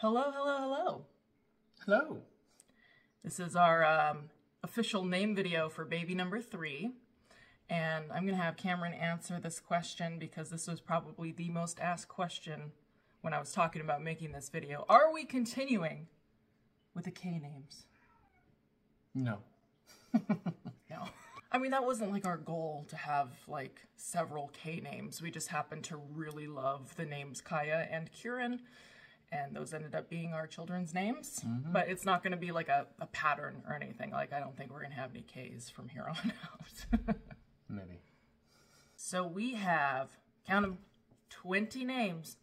Hello. Hello. This is our official name video for baby number 3. And I'm going to have Cameron answer this question because this was probably the most asked question when I was talking about making this video. Are we continuing with the K names? No. No. I mean, that wasn't like our goal to have like several K names. We just happened to really love the names Kaya and Kieran, and those ended up being our children's names. Mm-hmm. But it's not going to be like a pattern or anything. Like, I don't think we're going to have any K's from here on out. Maybe. So we have, count them, 20 names.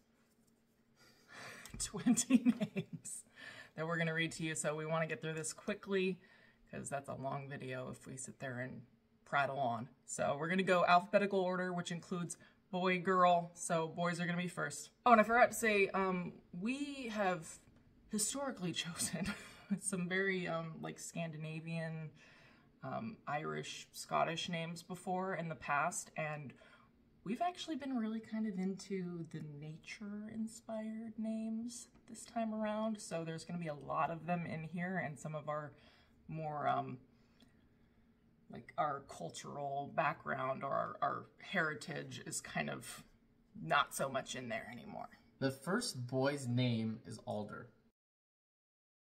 20 names that we're going to read to you. So we want to get through this quickly because that's a long video if we sit there and prattle on. So we're going to go alphabetical order, which includes boy, girl. So boys are going to be first. Oh, and I forgot to say, we have historically chosen some very like Scandinavian, Irish, Scottish names before in the past, and we've actually been really kind of into the nature-inspired names this time around. So there's going to be a lot of them in here, and some of our more like our cultural background or our heritage is kind of not so much in there anymore. The first boy's name is Alder.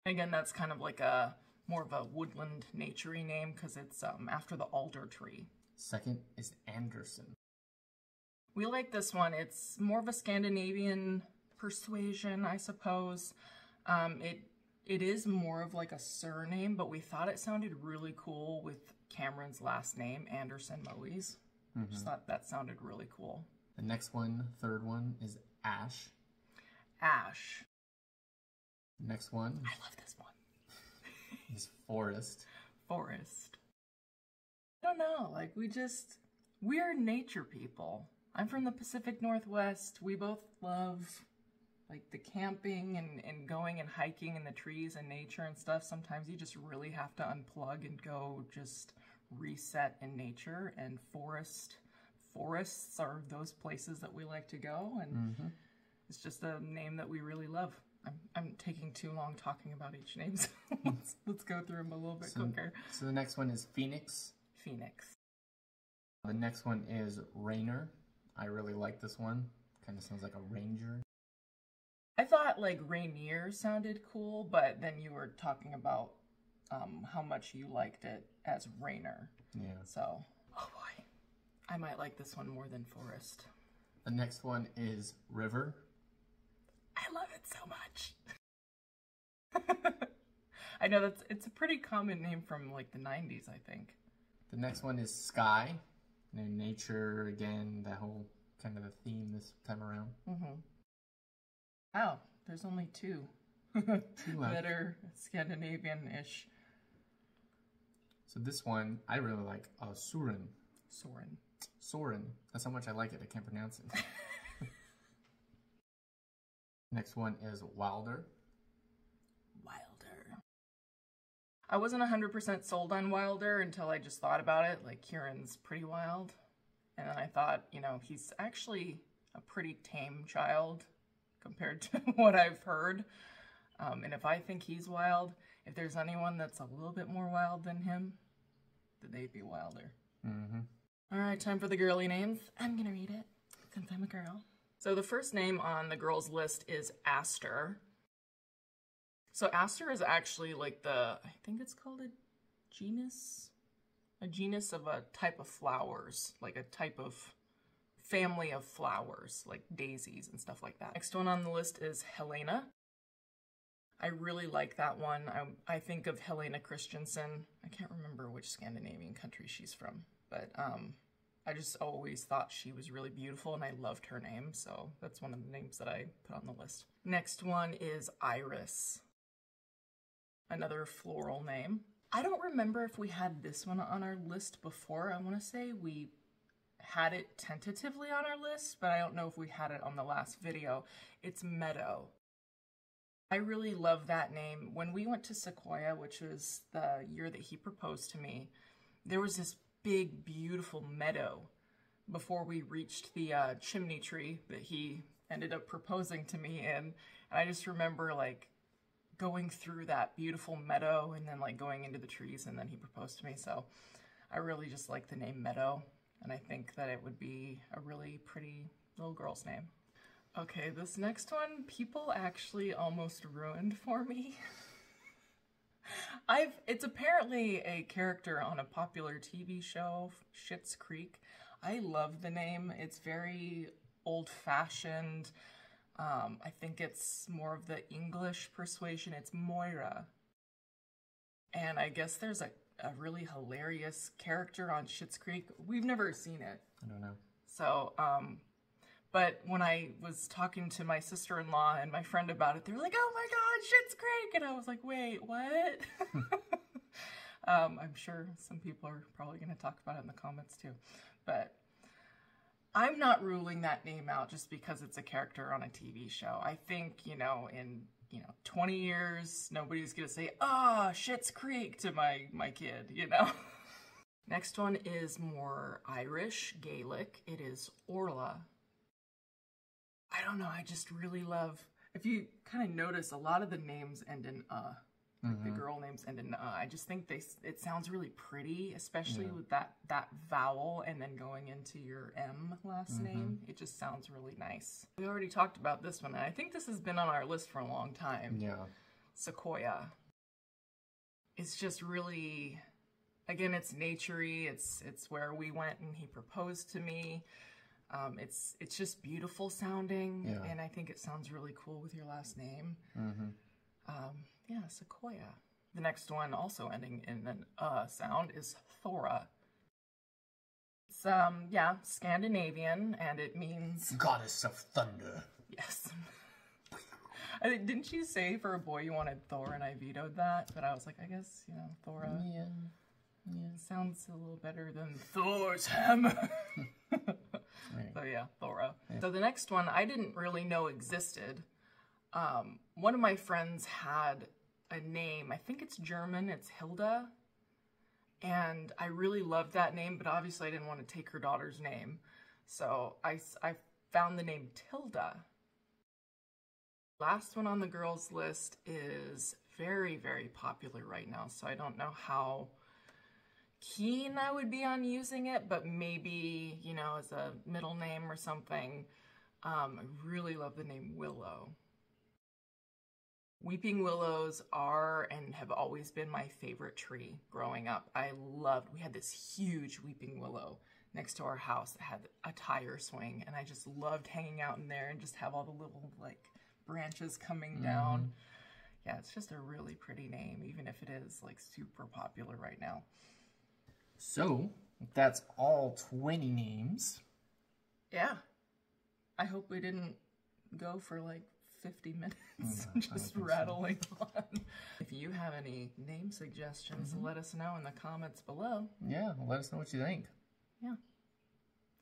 Again, that's kind of like a more of a woodland naturey name because it's after the alder tree. Second is Anderson. We like this one. It's more of a Scandinavian persuasion, I suppose. It is more of like a surname, but we thought it sounded really cool with Cameron's last name, Anderson Moise. Mm-hmm. I just thought that sounded really cool. The next one, third one, is Ash. Ash. Next one. I love this one. Is Forest. Forest. I don't know. Like, we're nature people. I'm from the Pacific Northwest. We both love like the camping and going and hiking in the trees and nature and stuff. Sometimes you just really have to unplug and go just reset in nature, and forests are those places that we like to go, and mm-hmm. It's just a name that we really love. I'm taking too long talking about each name, so let's go through them a little bit quicker. So the next one is Phoenix. Phoenix. The next one is Rainer. I really like this one. Kind of sounds like a ranger. I thought like Rainier sounded cool, but then you were talking about how much you liked it as Rainer. Yeah. So, oh boy, I might like this one more than Forest. The next one is River. I love it so much. I know it's a pretty common name from like the 90s, I think. The next one is Sky. You know, nature again, that whole kind of a theme this time around. Mm-hmm. Wow, there's only 2 that are Scandinavian-ish. So this one, I really like Soren. Soren. Soren. That's how much I like it. I can't pronounce it. Next one is Wilder. Wilder. I wasn't 100% sold on Wilder until I just thought about it. Like, Kieran's pretty wild. And then I thought, you know, he's actually a pretty tame child compared to what I've heard. And if I think he's wild, if there's anyone that's a little bit more wild than him, then they'd be Wilder. Mm-hmm. All right, time for the girly names. I'm gonna read it, since I'm a girl. So the first name on the girls list is Aster. So Aster is actually like I think it's called a genus of a type of flowers, like a type of family of flowers, like daisies and stuff like that. Next one on the list is Helena. I really like that one. I think of Helena Christensen. I can't remember which Scandinavian country she's from, but I just always thought she was really beautiful and I loved her name, so that's one of the names that I put on the list. Next one is Iris. Another floral name. I don't remember if we had this one on our list before. I want to say we had it tentatively on our list, but I don't know if we had it on the last video. It's Meadow. I really love that name. When we went to Sequoia, which was the year that he proposed to me, there was this big, beautiful meadow before we reached the chimney tree that he ended up proposing to me in. And I just remember, like, going through that beautiful meadow and then, like, going into the trees, and then he proposed to me. So I really just like the name Meadow, and I think that it would be a really pretty little girl's name. Okay, this next one, people actually almost ruined for me. It's apparently a character on a popular TV show, Schitt's Creek. I love the name. It's very old-fashioned. I think it's more of the English persuasion. It's Moira. And I guess there's a really hilarious character on Schitt's Creek. We've never seen it. I don't know. So, but when I was talking to my sister-in-law and my friend about it, they were like, oh my God, Schitt's Creek. And I was like, wait, what? I'm sure some people are probably going to talk about it in the comments too. But I'm not ruling that name out just because it's a character on a TV show. I think, you know, in 20 years, nobody's going to say, oh, Schitt's Creek to my kid, you know? Next one is more Irish, Gaelic. It is Orla. I don't know, I just really love, if you kind of notice, a lot of the names end in like the girl names end in I just think it sounds really pretty, especially with that vowel and then going into your M last name. It just sounds really nice. We already talked about this one, and I think this has been on our list for a long time. Yeah. Sequoia. It's just really, again, it's nature-y. It's where we went and he proposed to me. It's just beautiful sounding, and I think it sounds really cool with your last name. Yeah, Sequoia. The next one, also ending in an sound, is Thora. It's, yeah, Scandinavian, and it means... Goddess of Thunder. Yes. Didn't you say for a boy you wanted Thor, and I vetoed that? But I was like, I guess, you know, Thora. Yeah. Yeah. Sounds a little better than Thor's hammer. So yeah, Thora. Yeah. So the next one I didn't really know existed. One of my friends had a name. I think it's German. It's Hilda. And I really loved that name, but obviously I didn't want to take her daughter's name. So I found the name Tilda. Last one on the girls list is very, very popular right now. So I don't know how keen I would be on using it, but maybe, you know, as a middle name or something. I really love the name Willow. Weeping willows are and have always been my favorite tree growing up. We had this huge weeping willow next to our house that had a tire swing, and I just loved hanging out in there and just have all the little, like, branches coming down. Yeah, it's just a really pretty name, even if it is, like, super popular right now. So, that's all 20 names. Yeah. I hope we didn't go for, like, 50 minutes just rattling on. If you have any name suggestions, let us know in the comments below. Yeah, let us know what you think. Yeah.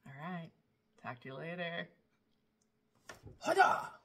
All right. Talk to you later. Huda!